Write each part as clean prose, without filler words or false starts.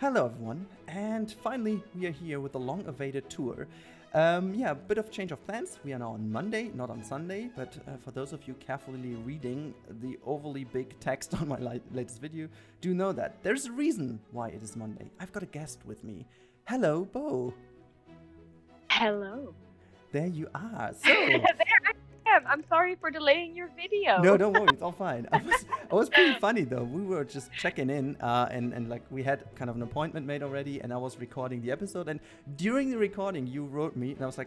Hello everyone, and finally we are here with the long-awaited tour. Yeah, a bit of change of plans. We are now on Monday, not on Sunday, but for those of you carefully reading the overly big text on my latest video, do know that there's a reason why it is Monday. I've got a guest with me. Hello, Bo. Hello. There you are. So, I'm sorry for delaying your video. No, don't worry, it's all fine. I was pretty funny though. We were just checking in and like we had kind of an appointment made already, and I was recording the episode, and during the recording you wrote me and I was like,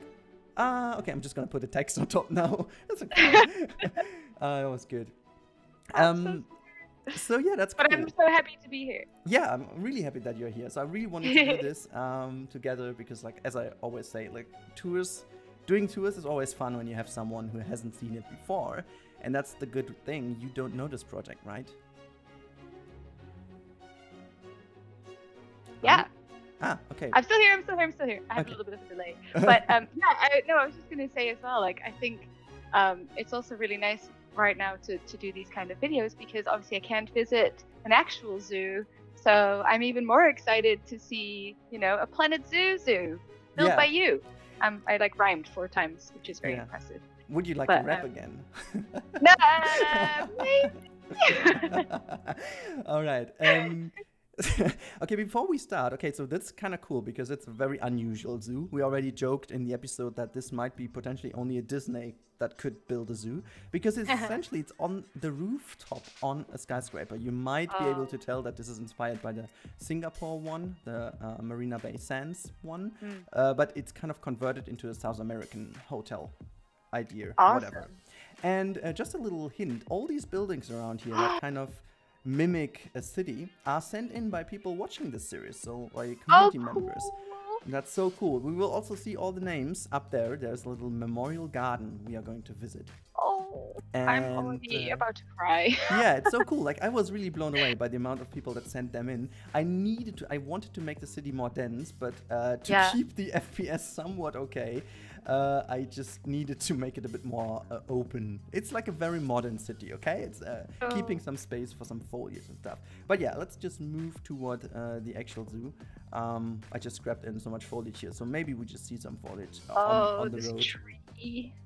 okay, I'm just gonna put a text on top now. That's okay. That was good. So yeah, that's cool. But I'm so happy to be here. Yeah, I'm really happy that you're here. So I really wanted to do this together because, like, as I always say, like doing tours is always fun when you have someone who hasn't seen it before, and that's the good thing. You don't know this project, right? Yeah. Okay. I'm still here. I have a little bit of a delay, but yeah. I was just gonna say as well. Like, I think it's also really nice right now to do these kind of videos because obviously I can't visit an actual zoo, so I'm even more excited to see, you know, a Planet Zoo built by you. I like rhymed 4 times, which is very impressive. Would you like to rap again? No, maybe. All right. Okay, before we start, okay, so that's kind of cool because it's a very unusual zoo. We already joked in the episode that this might be potentially only a Disney that could build a zoo because it's essentially it's on the rooftop on a skyscraper. You might be able to tell that this is inspired by the Singapore one, the Marina Bay Sands one, but it's kind of converted into a South American hotel idea, whatever. And just a little hint, all these buildings around here that kind of mimic a city are sent in by people watching this series, so like community members. That's so cool. We will also see all the names up there. There's a little memorial garden we are going to visit. And I'm already about to cry. Yeah, it's so cool. Like, I was really blown away by the amount of people that sent them in. I wanted to make the city more dense, but to keep the FPS somewhat okay, I just needed to make it a bit more open. It's like a very modern city, okay? It's keeping some space for some foliage and stuff. But yeah, let's just move toward the actual zoo. I just scrapped in so much foliage here, so maybe we just see some foliage on the road. Tree.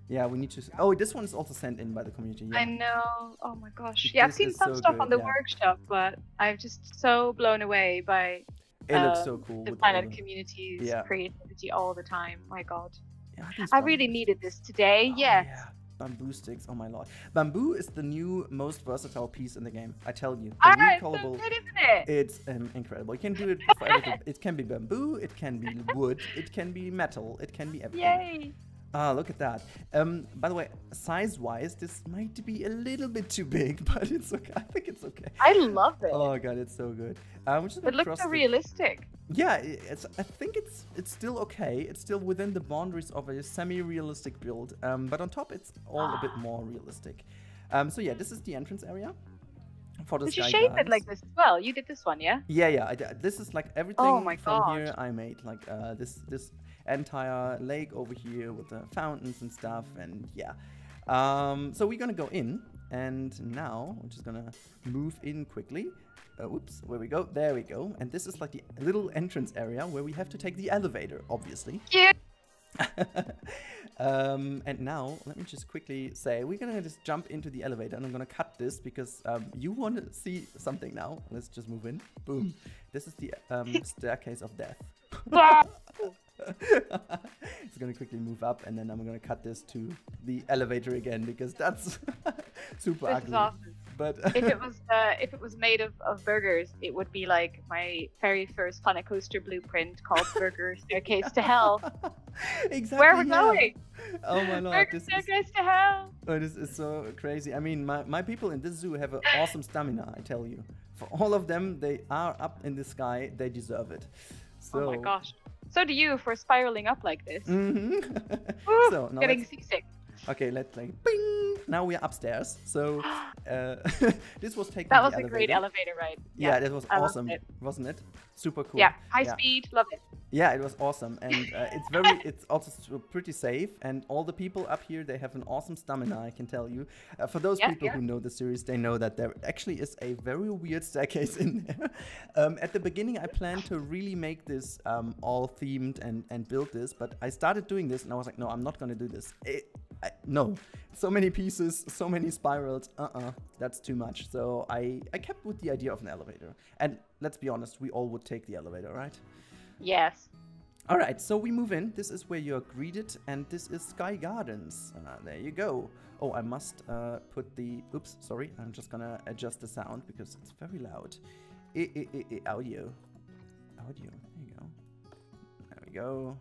Yeah, we need to. Oh, this one is also sent in by the community. Yeah. I know. Oh my gosh. Yeah, I've seen some stuff on the workshop, but I'm just so blown away by it looks so cool. The planet community's creativity all the time. My god. I really needed this today. Yeah. Bamboo sticks. Oh my lord. Bamboo is the new most versatile piece in the game. I tell you. The recallable. So good, isn't it? It's incredible. You can do it for everything. It can be bamboo. It can be wood. It can be metal. It can be everything. Yay. Ah, look at that. By the way, size-wise, this might be a little bit too big, but it's okay. I think it's okay. I love it. Oh god, it's so good. It looks so realistic. Yeah, I think it's still okay. It's still within the boundaries of a semi-realistic build, but on top it's all a bit more realistic. So yeah, this is the entrance area. Did you shape it like this as well? You did this one, yeah? Yeah. This is like everything here I made. Like this entire lake over here with the fountains and stuff, and yeah. So we're gonna go in, and now we're just gonna move in quickly. Whoops, where we go? There we go. And this is like the little entrance area where we have to take the elevator, obviously. Yeah. And now let me just quickly say we're gonna just jump into the elevator, and I'm gonna cut this because you want to see something now. Let's just move in. Boom. This is the staircase of death. It's gonna quickly move up, and then I'm gonna cut this to the elevator again because that's super ugly. Awesome. But if it was made of burgers, it would be like my very first Planet Coaster blueprint called Burger Staircase to Hell. Exactly. Where are we going? Oh my lord! Burger Staircase to Hell. Oh, this is so crazy. I mean, my people in this zoo have an awesome stamina. I tell you, for all of them, they are up in the sky. They deserve it. So, oh my gosh. So do you for spiraling up like this. Mm-hmm. Ooh, so, now getting seasick. Okay, let's like bing. Now we are upstairs. So this was taken. That was a great elevator ride. Yeah, that was awesome, wasn't it? Super cool. Yeah, high speed, love it. Yeah, it was awesome, and it's also pretty safe, and all the people up here, they have an awesome stamina, I can tell you. For those people who know the series, they know that there actually is a very weird staircase in there. At the beginning, I planned to really make this all themed and build this, but I started doing this, and I was like, no, I'm not going to do this. No, so many pieces, so many spirals, that's too much. So I kept with the idea of an elevator, and let's be honest, we all would take the elevator, right? Yes. All right, so we move in. This is where you're greeted, and this is Sky Gardens. There you go. Oh, I must put the... Oops, sorry. I'm just gonna adjust the sound because it's very loud. Audio. Audio. There you go. There we go.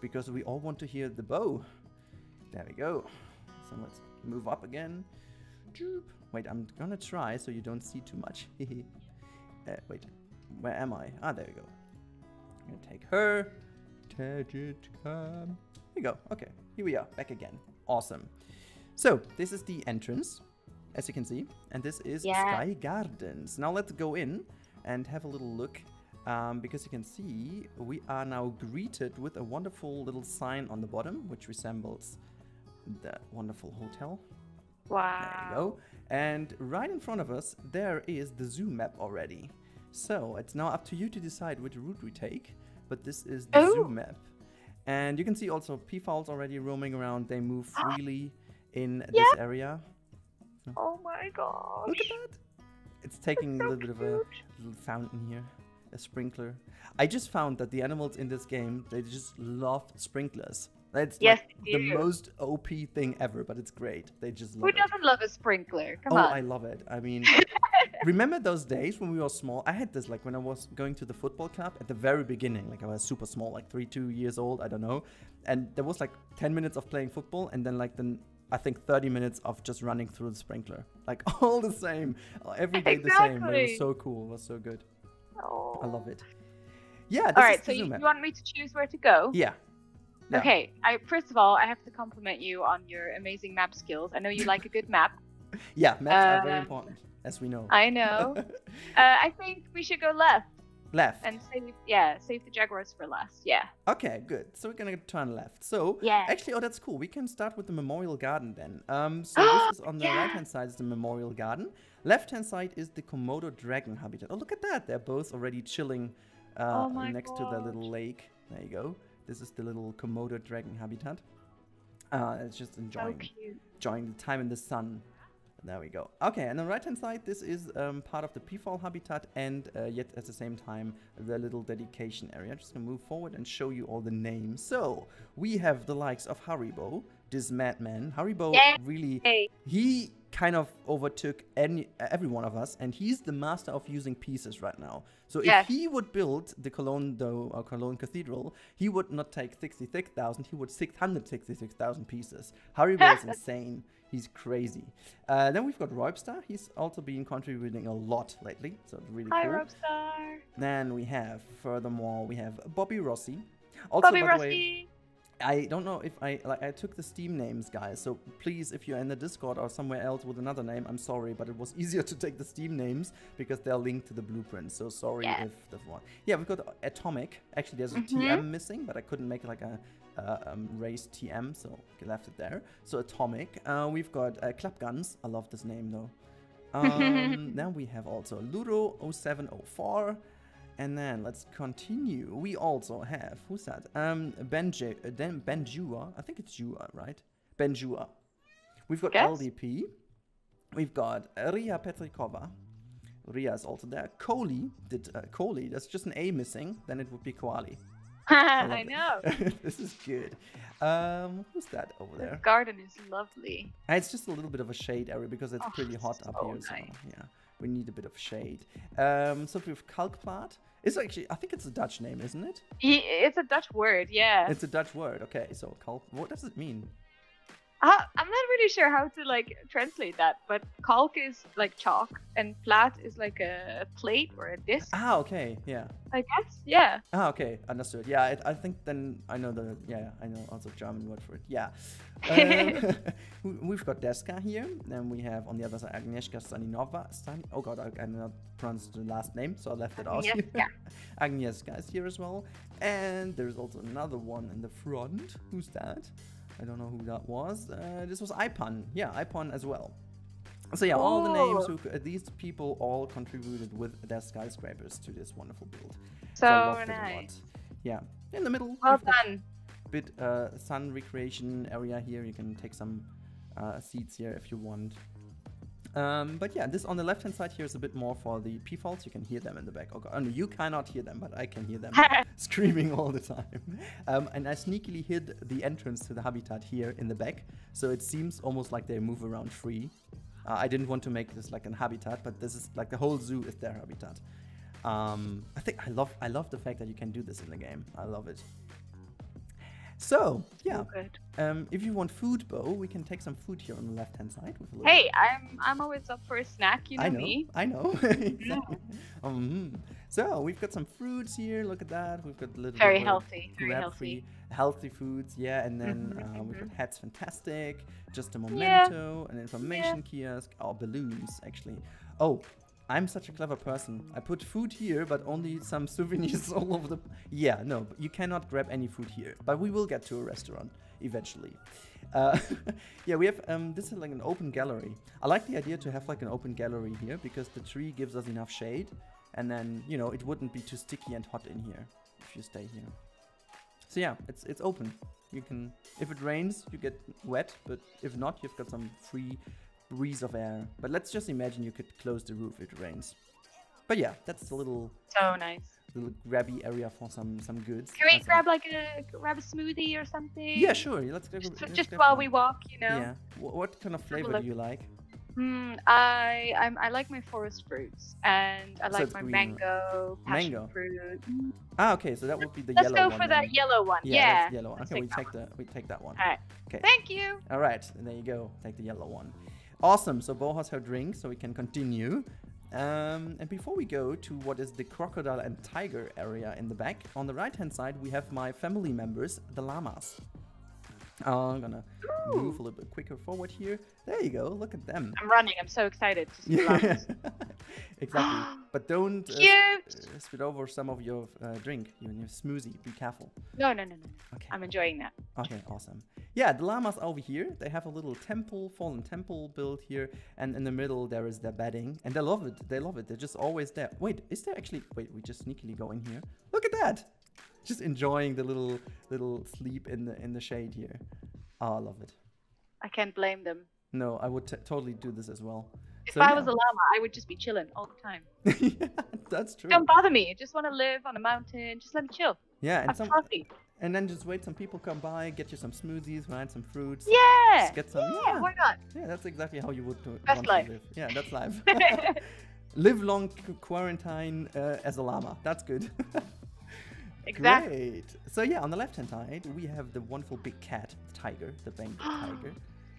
Because we all want to hear the bow. There we go. So let's move up again. Joop. Wait, I'm gonna try so you don't see too much. Wait, where am I? Ah, there we go. I'm gonna take her. There you go. Okay, here we are, back again. Awesome. So this is the entrance, as you can see, and this is Sky Gardens. Now let's go in and have a little look, because you can see we are now greeted with a wonderful little sign on the bottom, which resembles the wonderful hotel. Wow. There you go. And right in front of us, there is the zoo map already. So it's now up to you to decide which route we take, but this is the zoo map. And you can see also peafowls already roaming around. They move freely in this area. Oh my gosh. Look at that. It's taking a little bit of a little fountain here, a sprinkler. I just found that the animals in this game, they just love sprinklers. That's like the most OP thing ever, but it's great. They just love it. Who doesn't love a sprinkler? Come on. Oh, I love it. I mean... Remember those days when we were small? I had this like when I was going to the football club at the very beginning. Like I was super small, like 2 years old, I don't know. And there was like 10 minutes of playing football and then like I think 30 minutes of just running through the sprinkler. Like all the same. Every day the same. But it was so cool. It was so good. Oh. I love it. Yeah. All right. So you want me to choose where to go? Yeah. No. Okay. First of all, I have to compliment you on your amazing map skills. I know you like a good map. Yeah. Maps are very important. As we know. I know. I think we should go left. Left. And save the Jaguars for last. Yeah. Okay, good. So we're gonna turn left. So actually, oh, that's cool. We can start with the Memorial Garden then. So this is on the right-hand side is the Memorial Garden. Left-hand side is the Komodo Dragon habitat. Oh, look at that. They're both already chilling next to their little lake. There you go. This is the little Komodo Dragon habitat. It's just enjoying the time in the sun. There we go. Okay, and on the right-hand side, this is part of the peafowl habitat and yet at the same time, the little dedication area. I'm just going to move forward and show you all the names. So, we have the likes of Haribo, this madman. Haribo really, he kind of overtook every one of us, and he's the master of using pieces right now. So if he would build the Cologne, Cologne Cathedral, he would not take 66,000, he would 666,000 pieces. Haribo is insane. He's crazy. Then we've got Robstar. He's also been contributing a lot lately, so it's really cool. Hi, Robstar. Then we have, furthermore, we have Bobby Rossi. Also, Bobby Rossi. Way, I don't know if I took the Steam names, guys. So please, if you're in the Discord or somewhere else with another name, I'm sorry, but it was easier to take the Steam names because they're linked to the blueprint. So sorry if the one. Yeah, we've got Atomic. Actually, there's a TM missing, but I couldn't make like a race TM, so I left it there. So Atomic. We've got Club Guns. I love this name though. Then we have also Ludo0704. And then let's continue. We also have, who's that? Benjua. I think it's Jua, right? Benjua. We've got LDP. We've got Ria Petrikova. Ria is also there. Kohli. There's just an A missing. Then it would be Koali. I know. This is good. Who's that over there? The garden is lovely. It's just a little bit of a shade area because it's pretty hot up here. Nice. So, yeah. We need a bit of shade. So we have Kalkplat. It's actually, I think it's a Dutch name, isn't it? It's a Dutch word, yeah. It's a Dutch word, okay. So Kalk, what does it mean? I'm not really sure how to like translate that, but kalk is like chalk and plat is like a plate or a disc. Ah, okay, yeah. I guess, yeah. Ah, okay, understood. Yeah, I think then I know the I know also German word for it. Yeah. We've got Deska here, and we have on the other side Agnieszka Staninova. Oh God, I cannot pronounce the last name, so I left it out. Agnieszka. Agnieszka is here as well, and there's also another one in the front. Who's that? I don't know who that was. This was iPon. Yeah, iPon as well. So yeah, all the names, these people all contributed with their skyscrapers to this wonderful build. So nice. Yeah, in the middle. Well done. Bit sun recreation area here. You can take some seats here if you want. But yeah, this on the left-hand side here is a bit more for the peafowls. You can hear them in the back. Oh, God. Oh no, you cannot hear them, but I can hear them screaming all the time. And I sneakily hid the entrance to the habitat here in the back, so it seems almost like they move around free. I didn't want to make this like an habitat, but this is like the whole zoo is their habitat. I think I love the fact that you can do this in the game. I love it. So, yeah, if you want food, Bo, we can take some food here on the left-hand side. With a little hey, I'm always up for a snack, you know, me. I know, exactly. So, we've got some fruits here, look at that. We've got a little very healthy foods, yeah, and then we've got Hats Fantastic, Just a Memento, an information kiosk, our balloons, actually. Oh, I'm such a clever person. I put food here, but only some souvenirs all over the... Yeah, no, but you cannot grab any food here. But we will get to a restaurant eventually. Yeah, we have... this is like an open gallery. I like the idea to have like an open gallery here because the tree gives us enough shade. And then, you know, it wouldn't be too sticky and hot in here if you stay here. So yeah, it's open. You can... If it rains, you get wet. But if not, you've got some free... breeze of air. But let's just imagine you could close the roof if it rains. But yeah, that's a little little grabby area for some goods. Can we grab like grab a smoothie or something? Yeah, sure. Let's grab just while we walk, you know. Yeah. What kind of flavor do you like? I like my forest fruits and I like my mango, passion fruit. Ah, okay, so that would be the yellow one. Let's go for that yellow one. Yeah, that's the yellow one. Okay, we take that one. All right. Okay. Thank you. All right, and there you go. Take the yellow one. Awesome, so Bo has her drink, so we can continue. And before we go to what is the crocodile and tiger area in the back, on the right-hand side we have my family members, the llamas. I'm gonna move a little bit quicker forward here. There you go, look at them. I'm running, I'm so excited to see llamas. Exactly, but don't spit over some of your drink, even your smoothie, be careful. No. Okay. I'm enjoying that. Okay, awesome. Yeah, the llamas over here, they have a little temple, fallen temple built here, and in the middle there is their bedding, and they love it, they're just always there. Wait, we just sneakily go in here. Look at that! Just enjoying the little sleep in the shade here. Oh, I love it. I can't blame them. No, I would totally do this as well. If I was a llama, I would just be chilling all the time. Yeah, that's true. Don't bother me, I just want to live on a mountain, just let me chill. Yeah, and have coffee. And then just wait, some people come by, get you some smoothies, right? Some fruits. Yeah. Just get some. Yeah. Why not? Yeah, that's exactly how you would do it. Best life. Yeah, that's life. Live long quarantine as a llama. That's good. Exactly. Great. So yeah, on the left-hand side we have the wonderful big cat, the tiger, the Bengal tiger.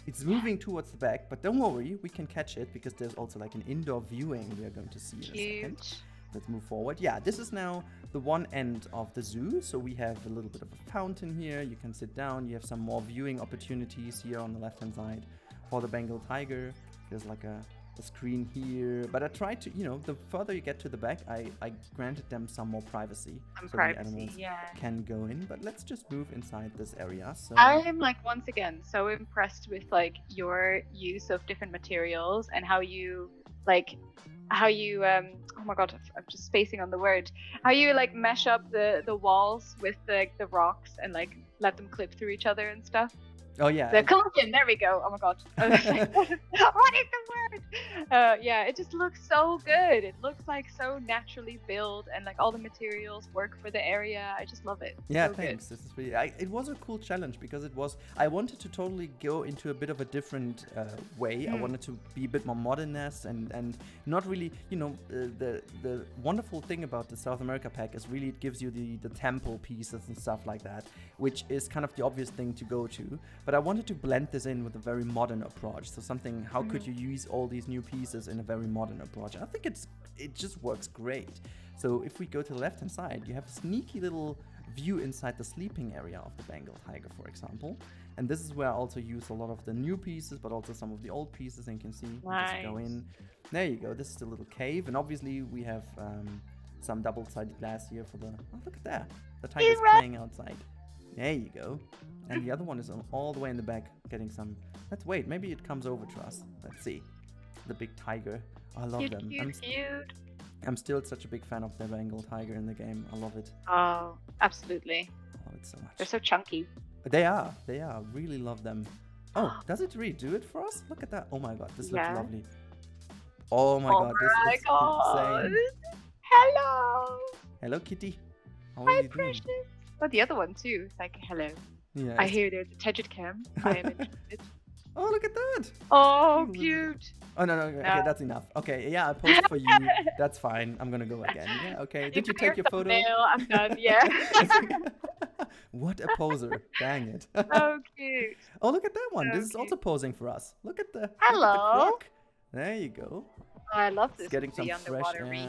It's moving towards the back, but don't worry, we can catch it because there's also like an indoor viewing we are going to see in a second. Let's move forward. Yeah, this is now the one end of the zoo. So we have a little bit of a fountain here. You can sit down. You have some more viewing opportunities here on the left-hand side for the Bengal tiger. There's like a screen here. But I tried to, you know, the further you get to the back, I granted them some more privacy. The animals can go in. But let's just move inside this area. So I'm like, once again, so impressed with like your use of different materials and how you oh my God, I'm just spacing on the word. How you like mesh up the walls with the rocks and like let them clip through each other and stuff. Oh yeah. The collision, there we go. Oh my God. I was like, what is the word? Yeah, it just looks so good. It looks like so naturally built and like all the materials work for the area. I just love it. Yeah, so thanks. Good. This is really, it was a cool challenge because it was, I wanted to totally go into a bit of a different way. I wanted to be a bit more modernist and not really, you know, the wonderful thing about the South America pack is really it gives you the temple pieces and stuff like that, which is kind of the obvious thing to go to. But I wanted to blend this in with a very modern approach. So something, how could you use all these new pieces in a very modern approach? And I think it just works great. So if we go to the left-hand side, you have a sneaky little view inside the sleeping area of the Bengal tiger, for example. And this is where I also use a lot of the new pieces, but also some of the old pieces. And you can see, nice. Just go in. There you go. This is the little cave. And obviously we have some double-sided glass here for the... Oh, look at that. The tiger's playing outside. There you go. And the other one is all the way in the back getting some... Let's wait. Maybe it comes over to us. Let's see. The big tiger. I love them. Cute. I'm still such a big fan of the Bengal tiger in the game. I love it. Oh, absolutely. I love it so much. They're so chunky. They are. They are. Really love them. Oh, does it redo it for us? Look at that. Oh my god, this looks lovely. Oh my god, this is insane. Hello. Hello, kitty. How are you precious. Doing? Oh, the other one too. It's like, hello. Yeah. I hear there's a Tegid cam. I am interested. Oh, look at that! Oh, cute! Oh, no. Okay, that's enough. Okay, yeah, I posed for you. That's fine. I'm gonna go again. Yeah, okay. Did you take your photo? I'm done, yeah. What a poser. Dang it. Oh, cute. Oh, look at that one. So this is also posing for us. Look at the... Hello! Look at the clock. There you go. Oh, I love this. It's getting some fresh air.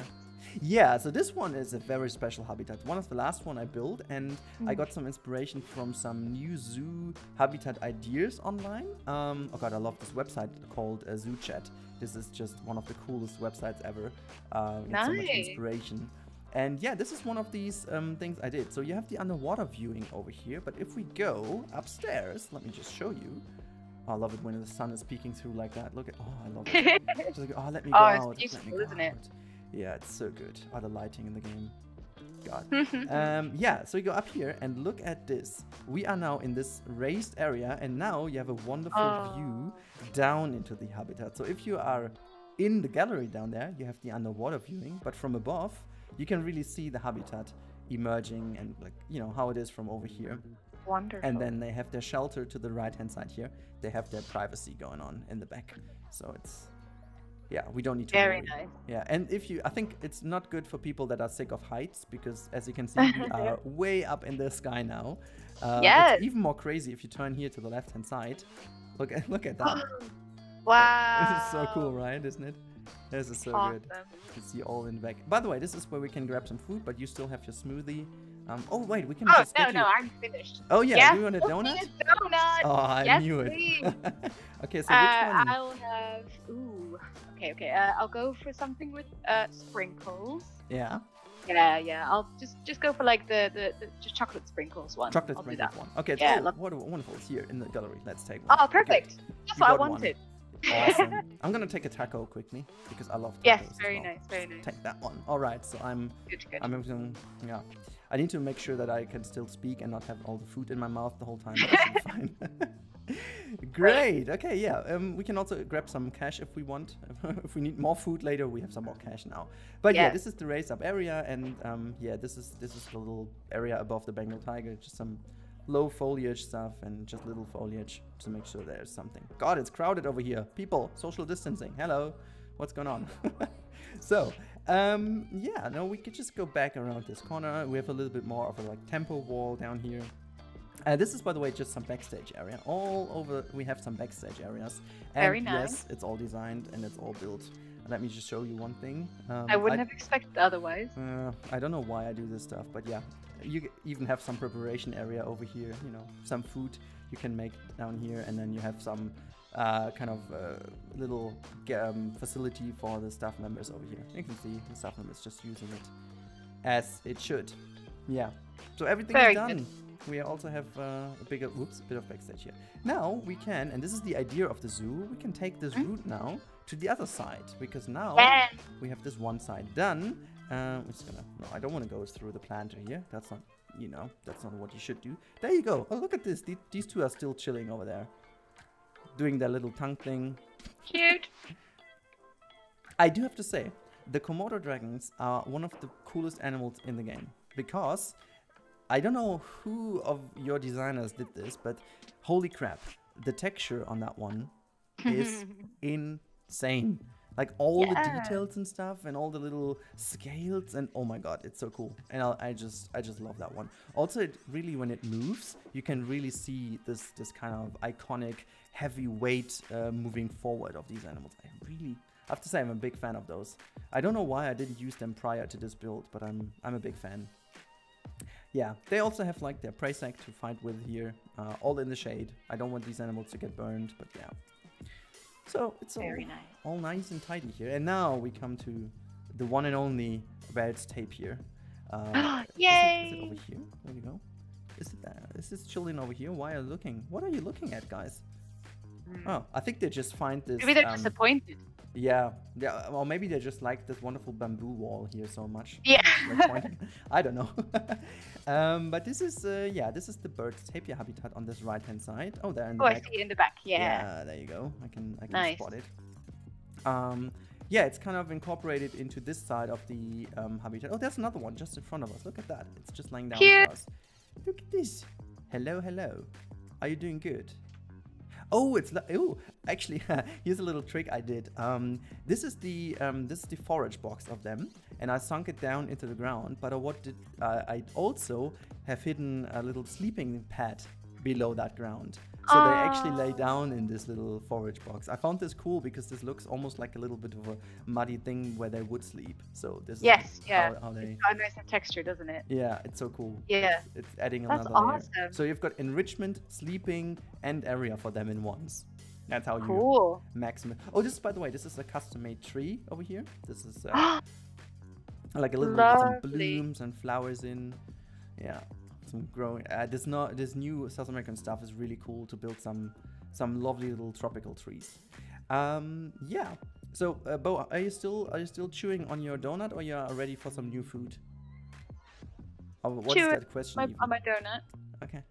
Yeah, so this one is a very special habitat. One of the last one I built, and I got some inspiration from some new zoo habitat ideas online. Oh god, I love this website called Zoo Chat. This is just one of the coolest websites ever. Nice. So much inspiration. And yeah, this is one of these things I did. So you have the underwater viewing over here, but if we go upstairs, let me just show you. Oh, I love it when the sun is peeking through like that. Look at, oh, I love it. Just like, oh, let me go out. It's beautiful, isn't it? Yeah, it's so good. Oh, the lighting in the game. God. Yeah, so you go up here and look at this. We are now in this raised area, and now you have a wonderful view down into the habitat. So if you are in the gallery down there, you have the underwater viewing, but from above, you can really see the habitat emerging and, like, you know, how it is from over here. Wonderful. And then they have their shelter to the right-hand side here. They have their privacy going on in the back. So it's... Yeah, we don't need to worry. Very nice. Yeah, and if you... I think it's not good for people that are sick of heights, because as you can see, we are way up in the sky now. Yes! It's even more crazy if you turn here to the left-hand side. Look at that. Wow! This is so cool, right? Isn't it? This is so good. You can see all in back. By the way, this is where we can grab some food, but you still have your smoothie. Oh, wait, we can just get you... I'm finished. Oh, yeah, yes, you want a donut? Donut! Oh, I knew it. Okay, so which one? I'll have... Ooh... Okay. I'll go for something with sprinkles. Yeah. Yeah. I'll just go for like the chocolate sprinkles one. Chocolate sprinkles one. Okay. Yeah. So, what wonderful! It's here in the gallery. Let's take one. Oh, perfect. Okay. That's what I wanted. One. Awesome. I'm gonna take a taco quickly because I love tacos. Yes. Very nice. Take that one. All right. So I'm. Good. I'm having. Yeah. I need to make sure that I can still speak and not have all the food in my mouth the whole time. That's fine. Great. Okay, yeah. We can also grab some cash if we want. If we need more food later, we have some more cash now. But yeah, this is the raised up area, and yeah, this is the little area above the Bengal tiger. Just some low foliage stuff and just little foliage to make sure there's something. God, it's crowded over here. People, social distancing. Hello, what's going on? So. Yeah, no, we could just go back around this corner. We have a little bit more of a like tempo wall down here. This is, by the way, just some backstage area. All over, we have some backstage areas. And very nice. Yes, it's all designed and it's all built. Let me just show you one thing. I wouldn't have expected otherwise. I don't know why I do this stuff, but yeah. You even have some preparation area over here, you know, some food you can make down here. And then you have some kind of little facility for the staff members over here. You can see the staff members just using it as it should. Yeah. So everything is done. Good. We also have a bigger, bit of backstage here. Now we can, and this is the idea of the zoo, we can take this route now to the other side, because now we have this one side done. No, I don't want to go through the planter here. That's not, you know, that's not what you should do. There you go. Oh, look at this. These two are still chilling over there, doing their little tongue thing. Cute. I do have to say, the Komodo dragons are one of the coolest animals in the game, because... I don't know who of your designers did this, but holy crap, the texture on that one is insane. Like all the details and stuff and all the little scales and oh my god, it's so cool. And I just love that one. Also, it really, when it moves, you can really see this kind of iconic heavy weight moving forward of these animals. I have to say I'm a big fan of those. I don't know why I didn't use them prior to this build, but I'm a big fan. Yeah, they also have like their prey sack to fight with here, all in the shade. I don't want these animals to get burned, but yeah. So it's all nice and tidy here. And now we come to the one and only Bairds Tapir. Yay! Is it over here? There we go. Is it that? Is this chilling over here? Why are you looking? What are you looking at, guys? Oh, I think they just find this. Maybe they're disappointed. Yeah, yeah, or maybe they just like this wonderful bamboo wall here so much. Yeah. I don't know. But this is, yeah, this is the bird's tapir habitat on this right-hand side. Oh, there in the back. I see it in the back, yeah. Yeah, there you go. I can spot it. Yeah, it's kind of incorporated into this side of the habitat. Oh, there's another one just in front of us. Look at that. It's just lying down for us. Look at this. Hello, hello. Are you doing good? Oh, it's like, oh, actually, here's a little trick I did. This is the forage box of them, and I sunk it down into the ground. But I also have hidden a little sleeping pad below that ground, so they actually lay down in this little forage box. I found this cool because this looks almost like a little bit of a muddy thing where they would sleep. So this is how they... It's got a nice texture, doesn't it? Yeah, it's so cool. Yeah. It's adding another layer. So you've got enrichment, sleeping, and area for them in once. That's how you maximize. Oh, this is, by the way, this is a custom-made tree over here. This is like a little bit of blooms and flowers in. Yeah. Some growing this new South American stuff is really cool to build some lovely little tropical trees. Yeah, so Bo, are you still chewing on your donut, or you're ready for some new food? Oh, what's that question? On my donut. Okay,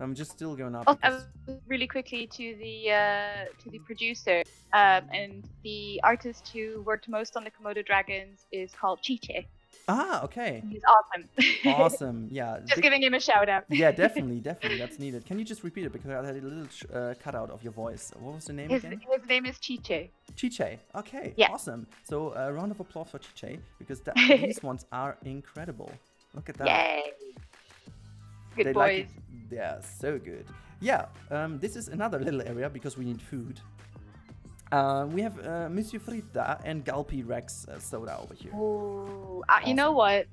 I'm just still going up. Because... Really quickly to the producer and the artist who worked most on the Komodo dragons is called Chiche. Ah, okay. He's awesome. Awesome, yeah. Just giving him a shout out. Yeah, definitely. That's needed. Can you just repeat it? Because I had a little cutout of your voice. What was the name again? His name is Chiche. Chiche. Okay, yeah. Awesome. So a round of applause for Chiche, because these ones are incredible. Look at that. Yay. Good boys. Like it. Yeah, so good. Yeah, this is another little area because we need food. We have Monsieur Fritte and Galpy Rex soda over here. Ooh, awesome. You know what?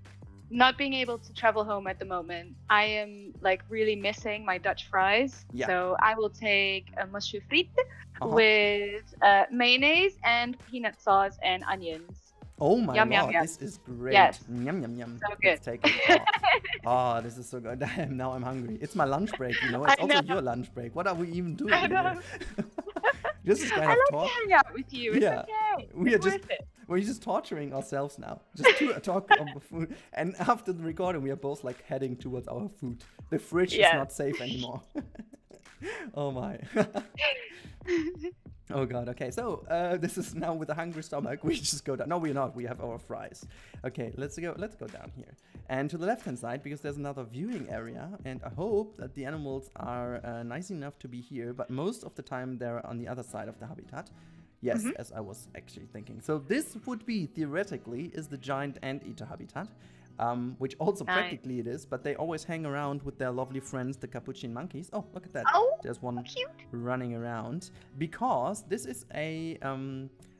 Not being able to travel home at the moment, I am like really missing my Dutch fries. Yeah. So I will take a Monsieur Fritte with mayonnaise and peanut sauce and onions. Oh my god, yum. This is great. Yes. Yum. So good. Let's take it. Oh, this is so good. Now I'm hungry. It's my lunch break, you know. It's also your lunch break. What are we even doing? I know. This is kind of talk. Hanging out with you. It's okay. We're just torturing ourselves now. Just to talk about food. And after the recording, we are both like heading towards our food. The fridge is not safe anymore. Oh my. Oh god. Okay. So this is now with a hungry stomach. We just go down. No, we're not. We have our fries. Okay. Let's go down here and to the left-hand side because there's another viewing area. And I hope that the animals are nice enough to be here. But most of the time they're on the other side of the habitat. Yes, as I was actually thinking. So this would be theoretically is the giant anteater habitat. Which also practically it is, but they always hang around with their lovely friends, the Capuchin monkeys. Oh, look at that. Oh, there's one running around. Because this is a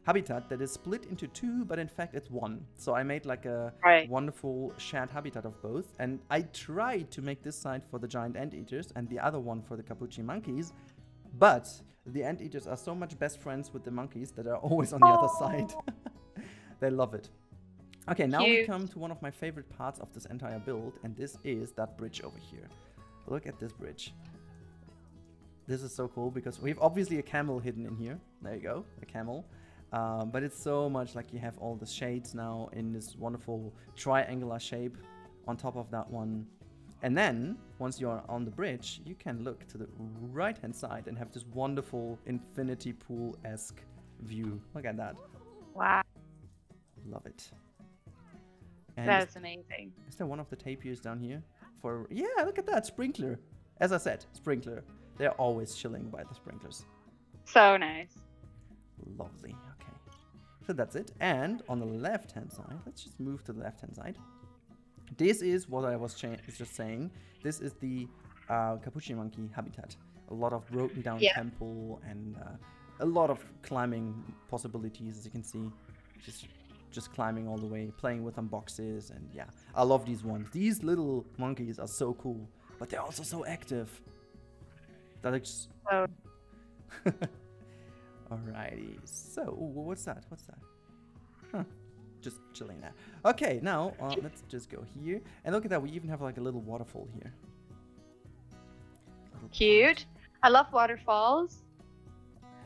habitat that is split into two, but in fact it's one. So I made like a wonderful shared habitat of both. And I tried to make this side for the giant anteaters and the other one for the Capuchin monkeys. But the anteaters are so much best friends with the monkeys that are always on the other side. They love it. Okay, now we come to one of my favorite parts of this entire build, and this is that bridge over here. Look at this bridge. This is so cool because we have obviously a camel hidden in here. There you go, a camel. But it's so much like you have all the shades now in this wonderful triangular shape on top of that one. And then, once you're on the bridge, you can look to the right-hand side and have this wonderful infinity pool-esque view. Look at that. Wow. Love it. And that is amazing. Is there one of the tapirs down here? Yeah, look at that, sprinkler. As I said, sprinkler. They're always chilling by the sprinklers. So nice. Lovely, okay. So that's it. And on the left-hand side, let's just move to the left-hand side. This is what I was just saying. This is the capuchin monkey habitat. A lot of broken down temple and a lot of climbing possibilities, as you can see. Just climbing all the way, playing with them boxes, and yeah, I love these ones. These little monkeys are so cool, but they're also so active. That looks... Oh. Alrighty, so, ooh, what's that? What's that? Huh, just chilling there. Okay, now, let's just go here. And look at that, we even have like a little waterfall here. Cute. I love waterfalls.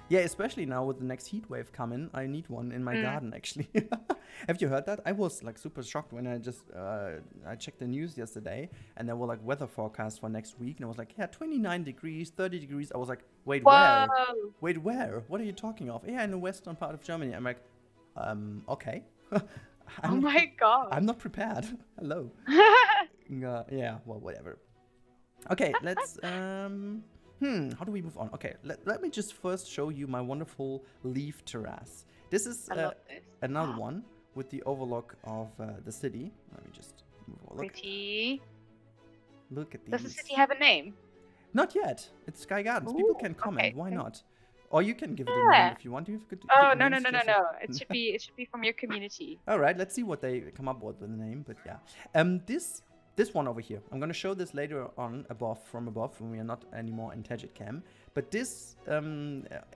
Yeah, especially now with the next heat wave coming, I need one in my garden, actually. Have you heard that? I was like super shocked when I just I checked the news yesterday, and there were like weather forecasts for next week, and I was like, yeah, 29 degrees, 30 degrees. I was like, wait, whoa. Where? Wait, where? What are you talking of? Yeah, in the western part of Germany. I'm like, okay. Oh my God. I'm not prepared. Hello. Yeah, well, whatever. Okay, let's... how do we move on? Okay, let me just first show you my wonderful leaf terrace. This is another one with the overlook of the city. Let me just move on. Look at these. Does the city have a name? Not yet. It's Sky Gardens. Ooh, people can comment. Okay. Why not? Or you can give it a name if you want. You have good, no. It should be from your community. All right, let's see what they come up with the name. But yeah, This one over here, I'm going to show this later on from above when we are not anymore in Tejit Cam. But this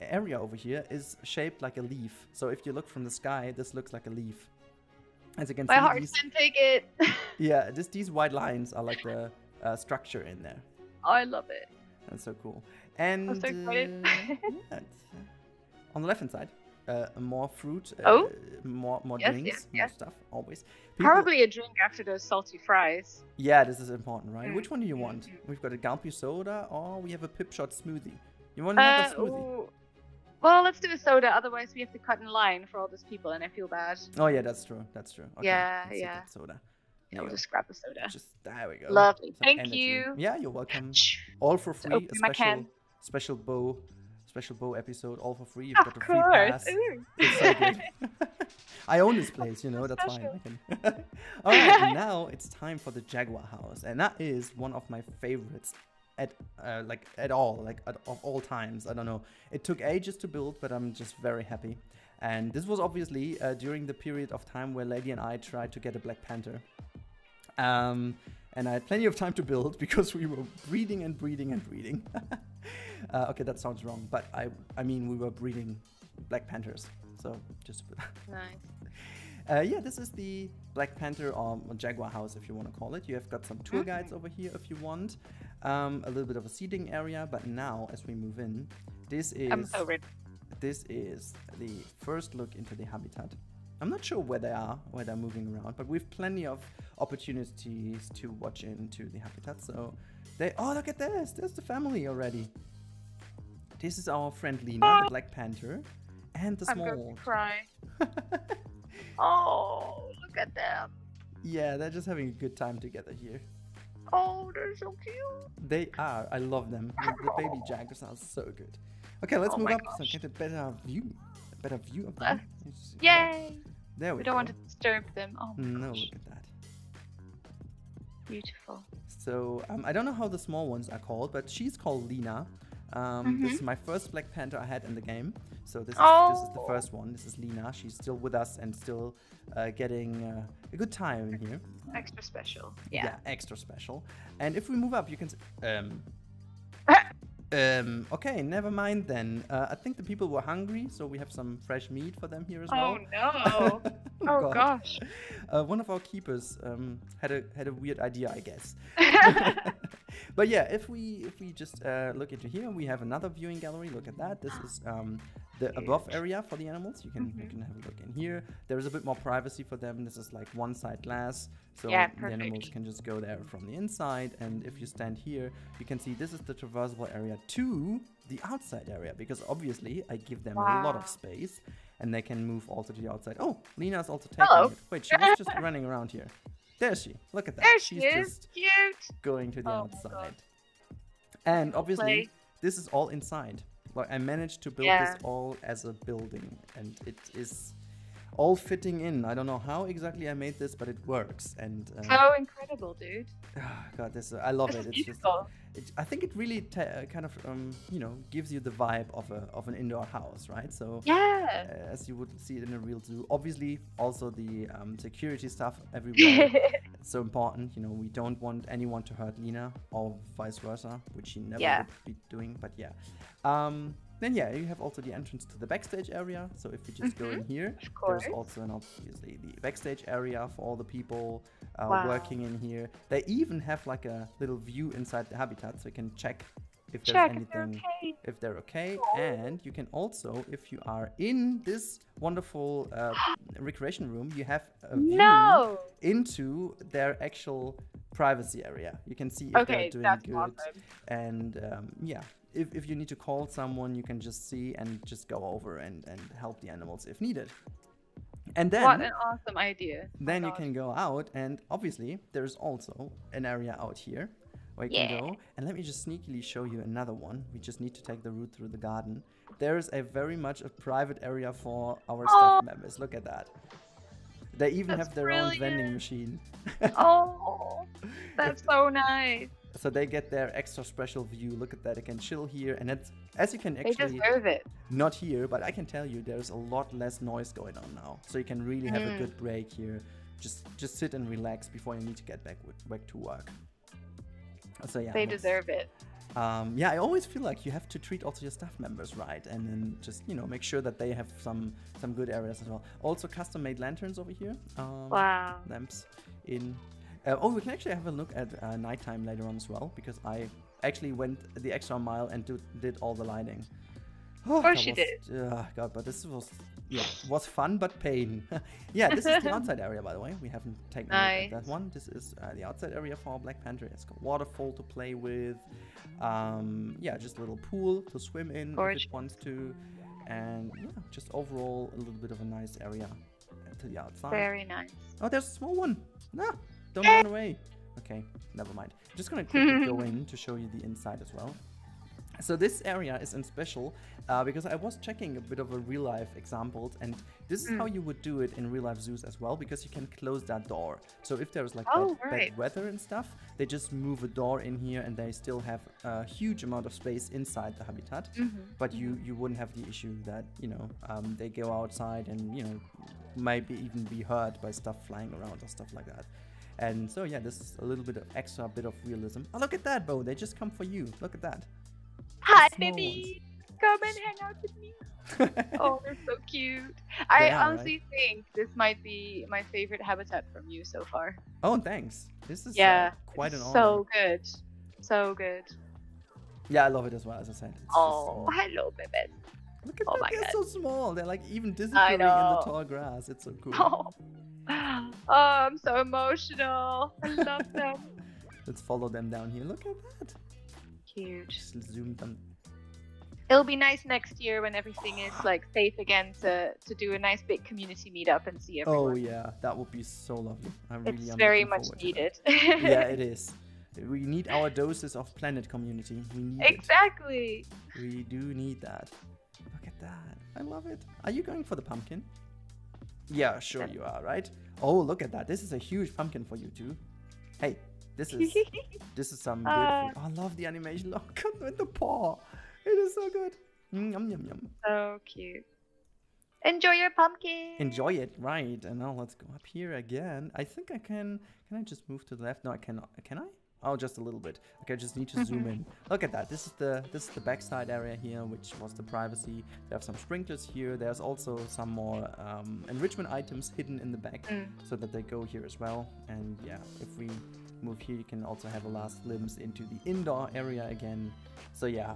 area over here is shaped like a leaf. So if you look from the sky, this looks like a leaf. As you can see, my heart can take it. Yeah, just these white lines are like the structure in there. Oh, I love it. That's so cool. And I'm so excited. Yeah, on the left-hand side. More fruit, more drinks, more stuff, always. Probably a drink after those salty fries. Yeah, this is important, right? Which one do you want? We've got a Galpy soda, or we have a Pip Shot smoothie. You want another smoothie? Well, let's do a soda, otherwise we have to cut in line for all those people, and I feel bad. Oh yeah, that's true, that's true. Okay, yeah. Soda. Yeah, we'll just grab a soda. Just, there we go. Lovely, thank you. Yeah, you're welcome. All for free, a special Bo episode, all for free. You've got the free pass. It's so good. I own this place, you know, that's fine. All right, now it's time for the Jaguar house, and that is one of my favorites of all times. I don't know, it took ages to build, but I'm just very happy. And this was obviously during the period of time where Lady and I tried to get a Black Panther, and I had plenty of time to build because we were breeding and breeding and breeding. Okay, that sounds wrong, but I mean, we were breeding Black Panthers, so just... Nice. Yeah, this is the Black Panther or Jaguar house, if you want to call it. You have got some tour guides over here, if you want. A little bit of a seating area, but now, as we move in, this is the first look into the habitat. I'm not sure where they're moving around, but we have plenty of opportunities to watch into the habitat, so... Oh, look at this! There's the family already. This is our friend Lena, the Black Panther, and the small. I'm going to cry. Oh, look at them. Yeah, they're just having a good time together here. Oh, they're so cute. They are. I love them. The baby jaguars are so good. Okay, let's move up so I get a better view of them. Yay! There we go. We don't want to disturb them. Oh my gosh. Look at that. Beautiful. So I don't know how the small ones are called, but she's called Lena. This is my first Black Panther I had in the game, so this is the first one. This is Lena. She's still with us and still getting a good time in here. Extra special. Yeah, extra special. And if we move up, you can. Okay, never mind then. I think the people were hungry, so we have some fresh meat for them here as well. Oh no! Oh gosh! One of our keepers had a weird idea, I guess. But yeah, if we just look into here, we have another viewing gallery. Look at that. This is the above area for the animals. You can you can have a look in here. There is a bit more privacy for them. This is like one side glass, so the animals can just go there from the inside. And if you stand here, you can see this is the traversable area to the outside area, because obviously I give them a lot of space, and they can move also to the outside. Oh, Lena's also taking it. Wait, she was just running around here. There she is. Look at that. There she is. Just cute. Going to the outside. And obviously, this is all inside. Like, I managed to build this all as a building, and it is all fitting in. I don't know how exactly I made this, but it works. And how incredible, dude! Oh, God, this I love it. It's just, I think it really kind of you know, gives you the vibe of an indoor house, right? So yeah, as you would see it in a real zoo. Obviously, also the security stuff everywhere. It's so important. You know, we don't want anyone to hurt Lena or vice versa, which she never would be doing. But yeah. Then yeah, you have also the entrance to the backstage area. So if you just go in here, there's also an obviously the backstage area for all the people working in here. They even have like a little view inside the habitat, so you can check if there's anything, if they're okay. And you can also, if you are in this wonderful recreation room, you have a view into their actual privacy area. You can see if they're doing good. Awesome. And yeah. If you need to call someone, you can just see and just go over and help the animals if needed. And then what an awesome idea. Then you can go out, and obviously there's also an area out here where you can go. And let me just sneakily show you another one. We just need to take the route through the garden. There is a very much a private area for our staff members. Look at that. They even have their own vending machine. Oh, that's so nice. So they get their extra special view. Look at that. They can chill here. And it's, as you can actually... They deserve it. Not here, but I can tell you there's a lot less noise going on now. So you can really have a good break here. Just sit and relax before you need to get back to work. So yeah. They deserve it. Yeah, I always feel like you have to treat also your staff members right, and then just, you know, make sure that they have some good areas as well. Also custom-made lanterns over here. Wow. Lamps in... oh, we can actually have a look at nighttime later on as well, because I actually went the extra mile and did all the lighting. Oh, of course she did. God, but this was fun, but pain. Yeah, this is the outside area, by the way. We haven't taken a look at that one. This is the outside area for Black Panther. It's got waterfall to play with. Yeah, just a little pool to swim in if it wants to. And yeah, just overall a little bit of a nice area to the outside. Very nice. Oh, there's a small one. No. Don't run away. Okay, never mind. I'm just gonna quickly go in to show you the inside as well. So this area is in special because I was checking a bit of a real life example, and this is how you would do it in real life zoos as well, because you can close that door. So if there's like bad weather and stuff, they just move a door in here and they still have a huge amount of space inside the habitat. But you wouldn't have the issue that, you know, they go outside and, you know, maybe even be hurt by stuff flying around or stuff like that. And so yeah, this is a little bit of extra bit of realism. Oh, look at that, Bo! They just come for you. Look at that. Hi, baby. Come and hang out with me. Oh, they're so cute. I honestly think this might be my favorite habitat from you so far. Oh, thanks. This is quite an honor. So good, so good. Yeah, I love it as well. As I said. It's so... hello, baby. Look at them. They're so small. They're like even disappearing in the tall grass. It's so cool. Oh, I'm so emotional. I love them. Let's follow them down here. Look at that. Cute. Just zoom them. It'll be nice next year when everything is like safe again to do a nice big community meetup and see everyone. Oh yeah, that would be so lovely. It's very much needed. Yeah, it is. We need our doses of planet community. We need it. We do need that. Look at that. I love it. Are you going for the pumpkin? Yeah, sure you are, right? Oh, look at that. This is a huge pumpkin for you too. Hey, this is some good food. Oh, I love the animation. Look at the paw. It is so good. Yum, yum, yum. So cute. Enjoy your pumpkin. Enjoy it, right? And now let's go up here again. I think I can I just move to the left? No, I cannot. Can I? Oh, just a little bit. Okay, I just need to zoom in. Look at that. This is the backside area here, which was the privacy. They have some sprinklers here. There's also some more enrichment items hidden in the back, so that they go here as well. And yeah, if we move here, you can also have a last glimpse into the indoor area again. So yeah,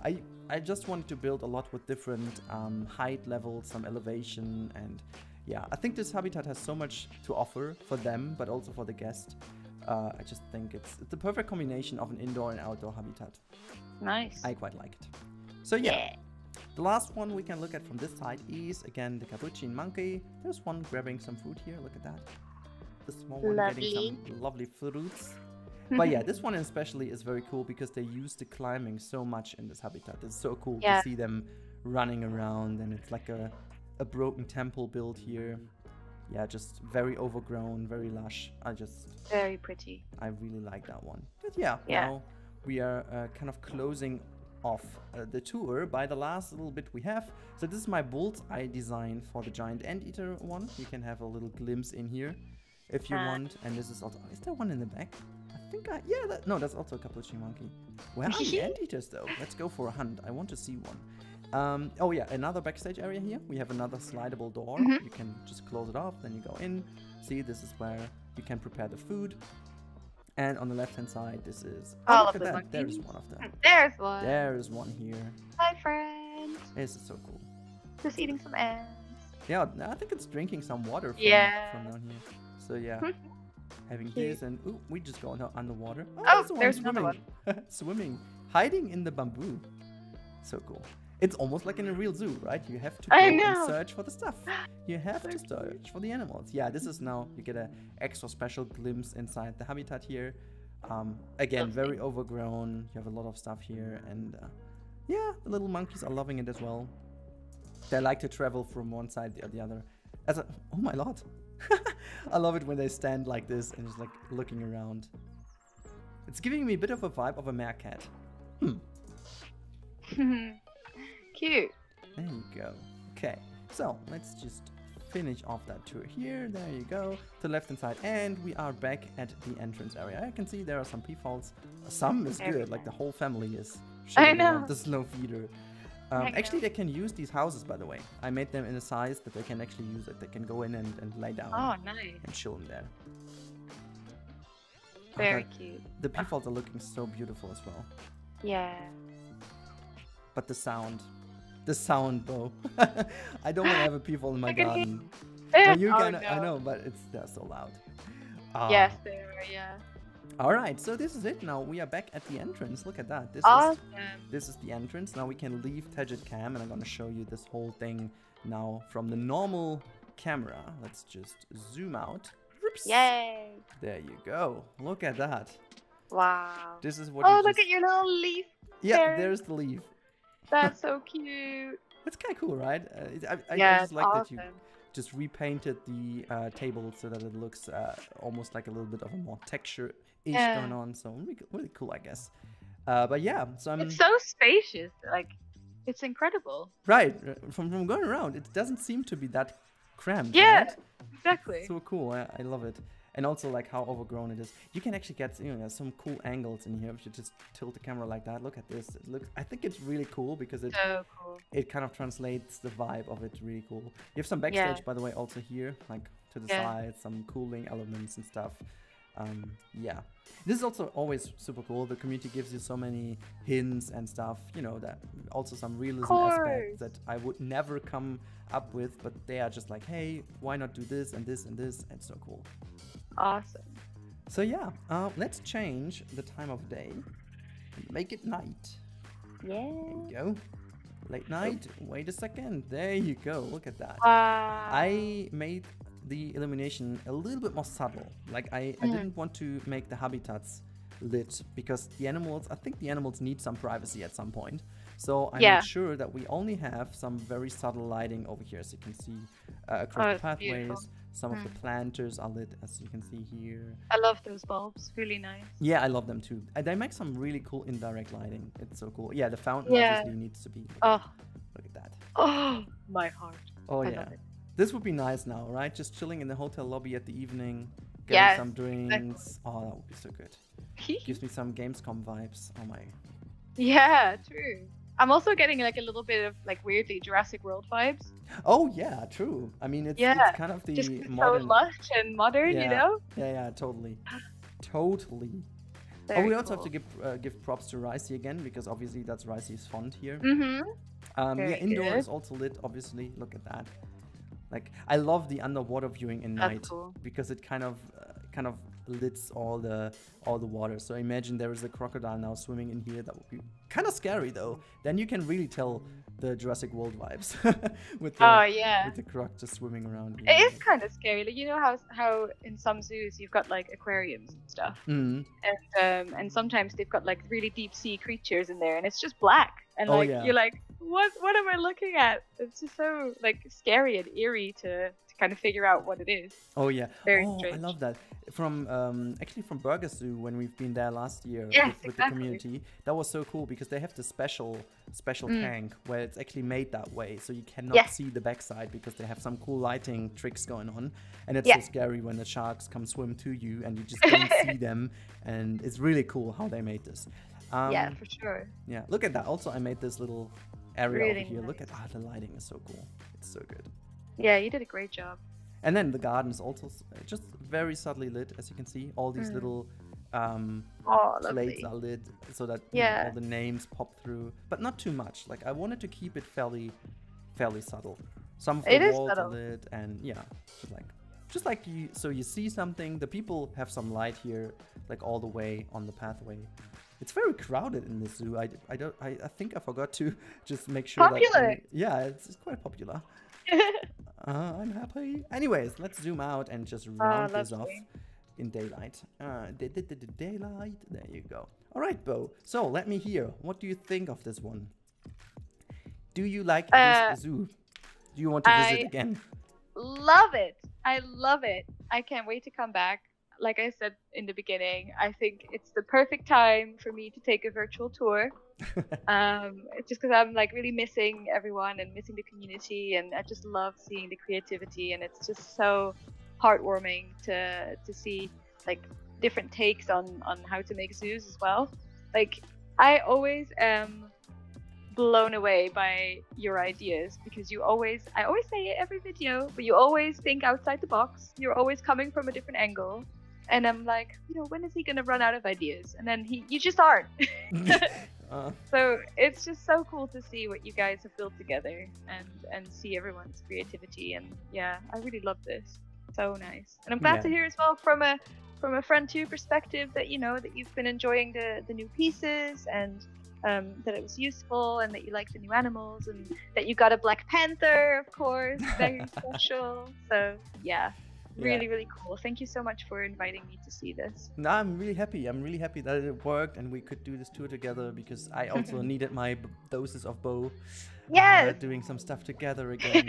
I just wanted to build a lot with different height levels, some elevation, and yeah, I think this habitat has so much to offer for them, but also for the guest. I just think it's the perfect combination of an indoor and outdoor habitat. Nice. I quite like it. So yeah. The last one we can look at from this side is again the Capuchin monkey. There's one grabbing some food here. Look at that. The small one getting some lovely fruits. But yeah, this one especially is very cool because they use the climbing so much in this habitat. It's so cool to see them running around, and it's like a broken temple built here. yeah, just very overgrown, very lush. I just... Very pretty. I really like that one. But yeah, now we are kind of closing off the tour by the last little bit we have. So this is my bullseye design for the Giant Anteater one. You can have a little glimpse in here if you want. And this is also... Is there one in the back? I think I... Yeah, that, no, that's also a Capuchin monkey. Where are the anteaters, though? Let's go for a hunt. I want to see one. Oh yeah, another backstage area here. We have another slidable door. Mm-hmm. You can just close it off, then you go in. See, this is where you can prepare the food. And on the left-hand side, this is... Oh, look at that. There's one of them. There's one. There's one here. Hi, friend. This is so cool. Just eating some ants. Yeah, I think it's drinking some water from, from down here. So yeah. Having this and... Ooh, we just go underwater. Oh, there's another one. Swimming. Hiding in the bamboo. So cool. It's almost like in a real zoo, right? You have to go and search for the stuff. You have to search for the animals. Yeah, this is now, you get an extra special glimpse inside the habitat here. Again, very overgrown. You have a lot of stuff here. And yeah, the little monkeys are loving it as well. They like to travel from one side to the other. As a, oh my lord. I love it when they stand like this and just like looking around. It's giving me a bit of a vibe of a meerkat. Cute. There you go. Okay, so let's just finish off that tour here. There you go, to the left-hand side, and we are back at the entrance area. I can see there are some peafowls. Some is good, like the whole family is. I know. The snow feeder. Actually, they can use these houses, by the way. I made them in a size that they can actually use it. They can go in and lay down. Oh, nice. And chill in there. Very cute. The peafowls are looking so beautiful as well. Yeah. But the sound, Bo. I don't want to have a peafowl in my garden. You're gonna, I know, but it's they're so loud. Yes, they are. Yeah. All right, so this is it. Now we are back at the entrance. Look at that. This this is the entrance. Now we can leave Tejit Cam, and I'm gonna show you this whole thing now from the normal camera. Let's just zoom out. Oops. Yay! There you go. Look at that. Wow. This is what. Oh, look at your little leaf. Yeah, there's the leaf. That's so cute. That's kind of cool, right? I just like that you just repainted the table so that it looks almost like a little bit of a more texture-ish going on. So really cool, I guess. But yeah, so I'm... It's so spacious. Like, it's incredible. Right. From going around, it doesn't seem to be that cramped. Yeah, right? Exactly. It's so cool. I love it. And also like how overgrown it is. You can actually get, you know, some cool angles in here if you just tilt the camera like that. Look at this. It looks. I think it's really cool because it it kind of translates the vibe of it really cool. You have some backstage by the way also here, like to the side, some cooling elements and stuff. Yeah, this is also always super cool. The community gives you so many hints and stuff. You know that also some realism aspects that I would never come up with, but they are just like, hey, why not do this and this and this? It's so cool. Awesome. So yeah, let's change the time of day and make it night. Yeah. There you go. Late night. Wait a second. There you go. Look at that. I made the illumination a little bit more subtle. Like I didn't want to make the habitats lit because the animals, I think the animals need some privacy at some point. So I made sure that we only have some very subtle lighting over here. So you can see across the pathways. Beautiful. Some of the planters are lit, as you can see here. I love those bulbs. Really nice. Yeah, I love them too. They make some really cool indirect lighting. It's so cool. Yeah, the fountain obviously needs to be. Oh. Look at that. Oh, my heart. Oh, yeah. This would be nice now, right? Just chilling in the hotel lobby at the evening, getting some drinks. Exactly. Oh, that would be so good. Gives me some Gamescom vibes. Oh, my. Yeah, true. I'm also getting like a little bit of like weirdly Jurassic World vibes. Oh yeah, true. I mean, it's kind of the just modern... so lush and modern, you know. Yeah, yeah, totally, totally. Very we also have to give props to Ricey again because obviously that's Ricey's font here. Yeah, indoor is also lit. Obviously, look at that. Like I love the underwater viewing in night because it kind of lits all the water. So imagine there is a crocodile now swimming in here. That would be kind of scary though. Then you can really tell the Jurassic World vibes with the with the croc just swimming around. It is kind of scary. Like you know how in some zoos you've got like aquariums and stuff, and sometimes they've got like really deep sea creatures in there, and it's just black. And like you're like, what am I looking at? It's just so like scary and eerie to kind of figure out what it is. Oh yeah, very strange. I love that. From actually from Burgers Zoo, when we've been there last year, yes, with the community, that was so cool because they have the special tank where it's actually made that way, so you cannot see the backside because they have some cool lighting tricks going on, and it's so scary when the sharks come swim to you and you just don't see them, and it's really cool how they made this. Yeah, for sure. Yeah, look at that. Also, I made this little area really over here. Nice. Look at the lighting is so cool. It's so good. Yeah, you did a great job. And then the garden is also just very subtly lit, as you can see. All these little plates are lit so that you know, all the names pop through, but not too much. Like I wanted to keep it fairly subtle. Some of the walls are lit, and yeah, just like you. So you see something. The people have some light here, like all the way on the pathway. It's very crowded in the zoo. I think I forgot to just make sure that it's quite popular. I'm happy. Anyways, let's zoom out and just round this off in daylight. Daylight. There you go. All right, Bo. So let me hear. What do you think of this one? Do you like this zoo? Do you want to visit again? Love it. I love it. I can't wait to come back. Like I said in the beginning, I think it's the perfect time for me to take a virtual tour. Just because I'm like really missing everyone and missing the community, and I just love seeing the creativity, and it's just so heartwarming to see like different takes on how to make zoos as well. Like I always am blown away by your ideas, because you always, I always say it every video, but you always think outside the box. You're always coming from a different angle. And I'm like, you know, when is he gonna run out of ideas? And then you just aren't. So it's just so cool to see what you guys have built together and see everyone's creativity. And yeah, I really love this. So nice. And I'm glad to hear as well from a Frontier perspective that, you know, that you've been enjoying the new pieces, and that it was useful, and that you like the new animals, and that you got a Black Panther, of course, very special. So yeah. Really, really cool. Thank you so much for inviting me to see this. No, I'm really happy. I'm really happy that it worked and we could do this tour together, because I also needed my doses of Bo. Yes. Doing some stuff together again.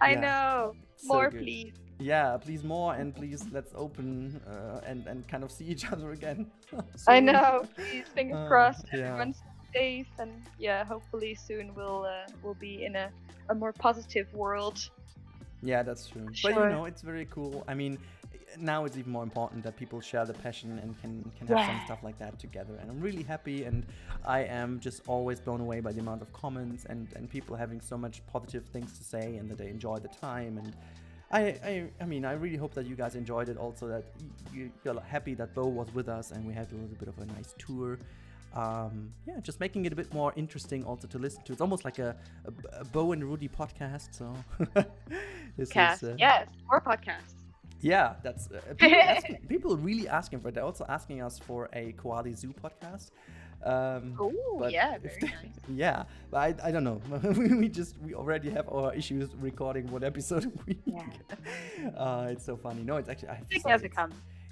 I know. More, so please. Yeah, please more, and please let's open and kind of see each other again. So, I know. Please, fingers crossed. Everyone's safe, and yeah, hopefully soon we'll be in a more positive world. Yeah, that's true. Sure. But you know, it's very cool. I mean, now it's even more important that people share the passion and can have some stuff like that together. And I'm really happy, and I am just always blown away by the amount of comments and people having so much positive things to say, and that they enjoy the time. And I mean, I really hope that you guys enjoyed it also, that you're happy that Bo was with us and we had a little bit of a nice tour. Yeah, just making it a bit more interesting also to listen to. It's almost like a Bo and Rudy podcast. So yes, more podcasts. Yeah, that's people really asking for it. They're also asking us for a Koali Zoo podcast. Oh yeah, very nice. Yeah, but I don't know. we already have our issues recording one episode a week. Yeah. It's so funny. No, it's actually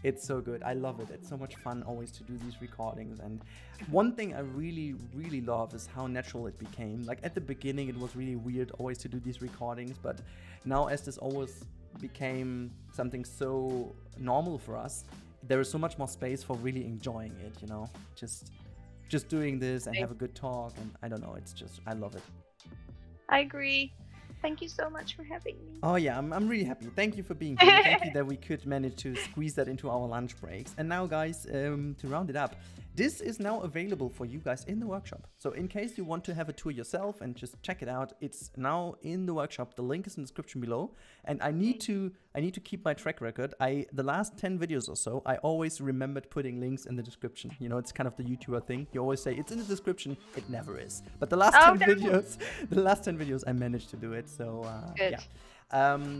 it's so good. I love it. It's so much fun always to do these recordings. And one thing I really, really love is how natural it became. Like at the beginning, it was really weird always to do these recordings. But now, as this always became something so normal for us, there is so much more space for really enjoying it, you know, just doing this and have a good talk. And I don't know, it's just, I love it. I agree. Thank you so much for having me. Oh yeah, I'm really happy. Thank you for being here. Thank you that we could manage to squeeze that into our lunch breaks. And now guys, to round it up, this is now available for you guys in the workshop. So in case you want to have a tour yourself and just check it out, it's now in the workshop. The link is in the description below. And I need to keep my track record. The last 10 videos or so, I always remembered putting links in the description. You know, it's kind of the YouTuber thing. You always say it's in the description. It never is. But the last 10 videos, I managed to do it. So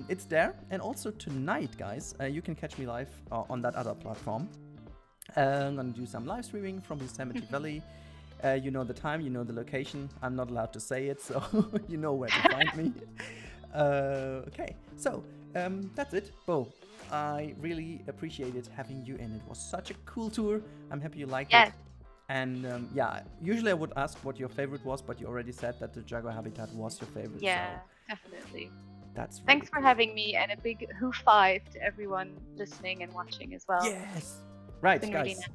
it's there. And also tonight, guys, you can catch me live on that other platform. I'm gonna do some live streaming from Yosemite Valley. You know the time, you know the location. I'm not allowed to say it, so you know where to find me. Okay, so that's it. Bo, I really appreciated having you in. It was such a cool tour. I'm happy you liked it. And yeah, usually I would ask what your favorite was, but you already said that the jaguar habitat was your favorite. Yeah, so. Definitely. That's really cool. Thanks for having me, and a big hoo five to everyone listening and watching as well. Yes, right, guys. Really nice.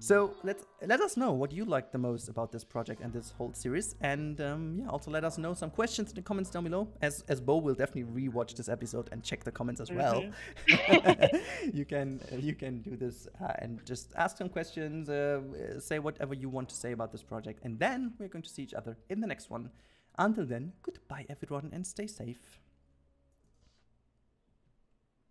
So let us know what you like the most about this project and this whole series, and yeah, also let us know some questions in the comments down below. As Bo will definitely rewatch this episode and check the comments as well. You can do this and just ask some questions, say whatever you want to say about this project, and then we're going to see each other in the next one. Until then, goodbye everyone and stay safe.